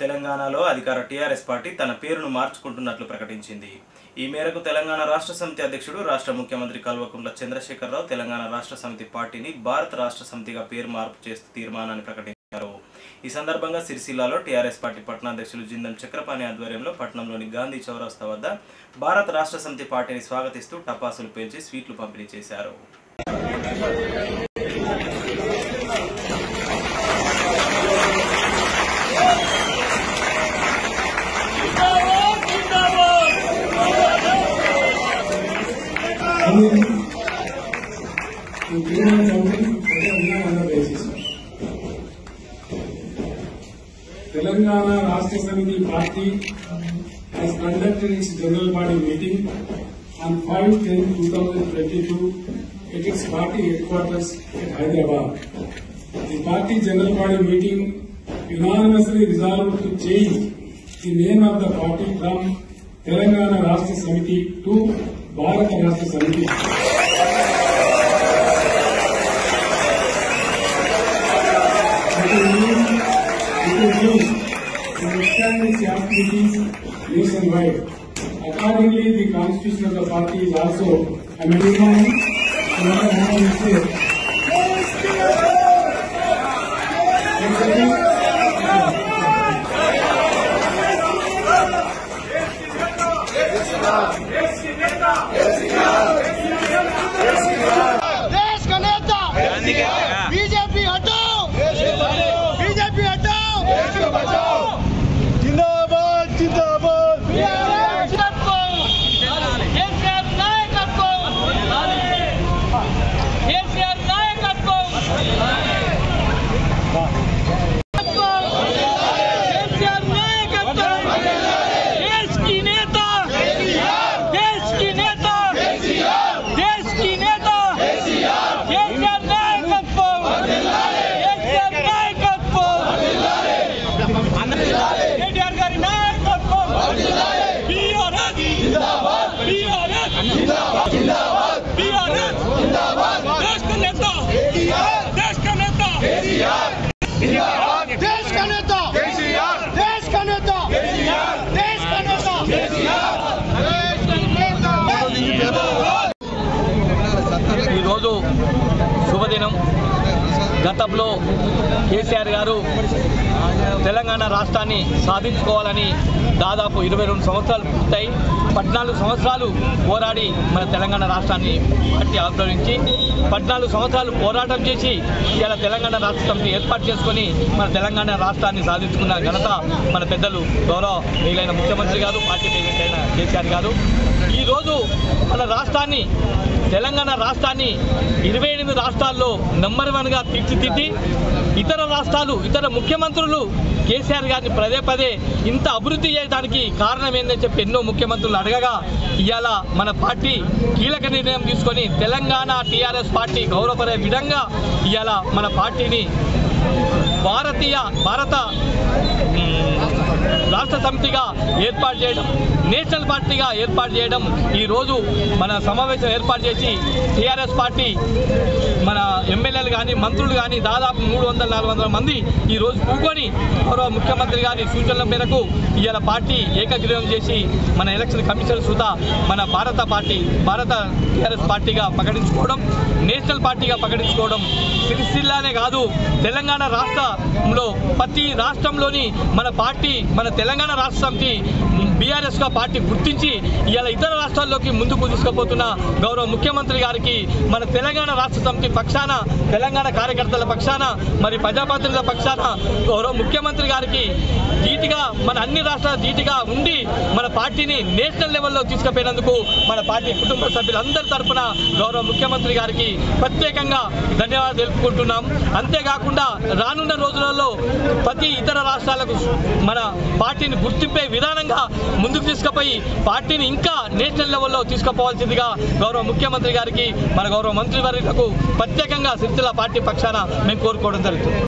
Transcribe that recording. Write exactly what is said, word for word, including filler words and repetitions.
తెలంగాణలో అధికార TRS party తన పేరును మార్చుకుంటున్నట్లు ప్రకటించింది. ఈ మేరకు తెలంగాణ రాష్ట్ర సమితి అధ్యక్షుడు రాష్ట్ర ముఖ్యమంత్రి కల్వకుంట్ల చంద్రశేఖర్ రావు తెలంగాణ రాష్ట్ర సమితి పార్టీని భారత రాష్ట్ర సమితిగా పేరు మార్పు చేస్తూ తీర్మానాన్ని ప్రకటించారు. ఈ సందర్భంగా సిరిసిల్లలో టీఆర్ఎస్ పార్టీ పట్టణాధ్యక్షులు జిందం చక్రపాణి ఆధ్వర్యంలో పట్టణంలోని గాంధీ చౌరస్తా వద్ద భారత రాష్ట్ర సమితి పార్టీని స్వాగతిస్తూ టపాసులు పేల్చి స్వీట్లు పంపిణీ చేశారు. Telangana Rashtra Samiti Party has conducted its general body meeting on five ten two thousand twenty-two at its party headquarters at Hyderabad. The party general body meeting unanimously resolved to change the name of the party from Telangana Rashtra Samiti to Bharat Rashtra Samithi. Accordingly, the constitution of the party is also amended. BJP हटाओ, BJP हटाओ, जिंदाबाद जिंदाबाद, देश की नेता, देश की नेता, देश की नेता, శుభదినం. గతంలో కేసీఆర్ గారు తెలంగాణ రాష్ట్రాన్ని సాధించుకోవాలని దాదాపు ఇరవై రెండు సంవత్సరాలు పూర్తయి పద్నాలుగు సంవత్సరాలు పోరాడి మన తెలంగాణ రాష్ట్రాన్ని పట్టి ఆవిర్భవించి పద్నాలుగు సంవత్సరాలు పోరాటం చేసి ఇలా తెలంగాణ రాష్ట్ర సమితిని ఏర్పాటు చేసుకొని మన తెలంగాణ రాష్ట్రాన్ని సాధించుకున్న ఘనత మన పెద్దలు గౌరవ నీలైన ముఖ్యమంత్రి గారు, పార్టీ ప్రెసిడెంట్ అయిన కేసీఆర్ గారు. ఈరోజు మన రాష్ట్రాన్ని తెలంగాణ రాష్ట్రాన్ని ఇరవై ఎనిమిది రాష్ట్రాల్లో నెంబర్ వన్గా తీర్చిదిద్ది ఇతర రాష్ట్రాలు ఇతర ముఖ్యమంత్రులు కేసీఆర్ గారిని పదే పదే ఇంత అభివృద్ధి చేయడానికి కారణం ఏందని చెప్పి ఎన్నో ముఖ్యమంత్రులు అడగగా ఇవాళ మన పార్టీ కీలక నిర్ణయం తీసుకొని తెలంగాణ టీఆర్ఎస్ పార్టీ గౌరవపడే విధంగా ఇవాళ మన పార్టీని భారతీయ భారత రాష్ట్ర సమితిగా ఏర్పాటు చేయడం, నేషనల్ పార్టీగా ఏర్పాటు చేయడం ఈరోజు మన సమావేశం ఏర్పాటు చేసి టీఆర్ఎస్ పార్టీ మన ఎమ్మెల్యేలు కానీ మంత్రులు కానీ దాదాపు మూడు వందల నాలుగు వందల మంది ఈరోజు కూకొని గౌరవ ముఖ్యమంత్రి గారి సూచనల మేరకు ఇవాళ పార్టీ ఏకగ్రీవం చేసి మన ఎలక్షన్ కమిషన్ సుధా మన భారత పార్టీ భారత టీఆర్ఎస్ పార్టీగా ప్రకటించుకోవడం, నేషనల్ పార్టీగా ప్రకటించుకోవడం సిరిసిల్లానే కాదు తెలంగాణ రాష్ట్రంలో ప్రతి రాష్ట్రంలోని మన పార్టీ మన తెలంగాణ రాష్ట్ర సమితి బీఆర్ఎస్గా పార్టీ గుర్తించి ఇలా ఇతర రాష్ట్రాల్లోకి ముందుకు తీసుకుపోతున్న గౌరవ ముఖ్యమంత్రి గారికి మన తెలంగాణ రాష్ట్ర సమితి పక్షాన తెలంగాణ కార్యకర్తల పక్షాన మరి ప్రజాప్రతినిధుల పక్షాన గౌరవ ముఖ్యమంత్రి గారికి ధీటుగా మన అన్ని రాష్ట్రాల ధీటుగా ఉండి మన పార్టీని నేషనల్ లెవెల్లో తీసుకుపోయినందుకు మన పార్టీ కుటుంబ సభ్యులందరి తరఫున గౌరవ ముఖ్యమంత్రి గారికి ప్రత్యేకంగా ధన్యవాదాలు తెలుపుకుంటున్నాం. అంతేకాకుండా రానున్న రోజులలో ప్రతి ఇతర రాష్ట్రాలకు మన పార్టీని గుర్తింపే విధానంగా ముందుకు తీసుకుపోయి పార్టీని ఇంకా నేషనల్ లెవెల్లో తీసుకుపోవాల్సిందిగా గౌరవ ముఖ్యమంత్రి గారికి మన గౌరవ మంత్రివర్యులకు ప్రత్యేకంగా సిరిసిల్ల పార్టీ పక్షాన మేము కోరుకోవడం జరుగుతుంది.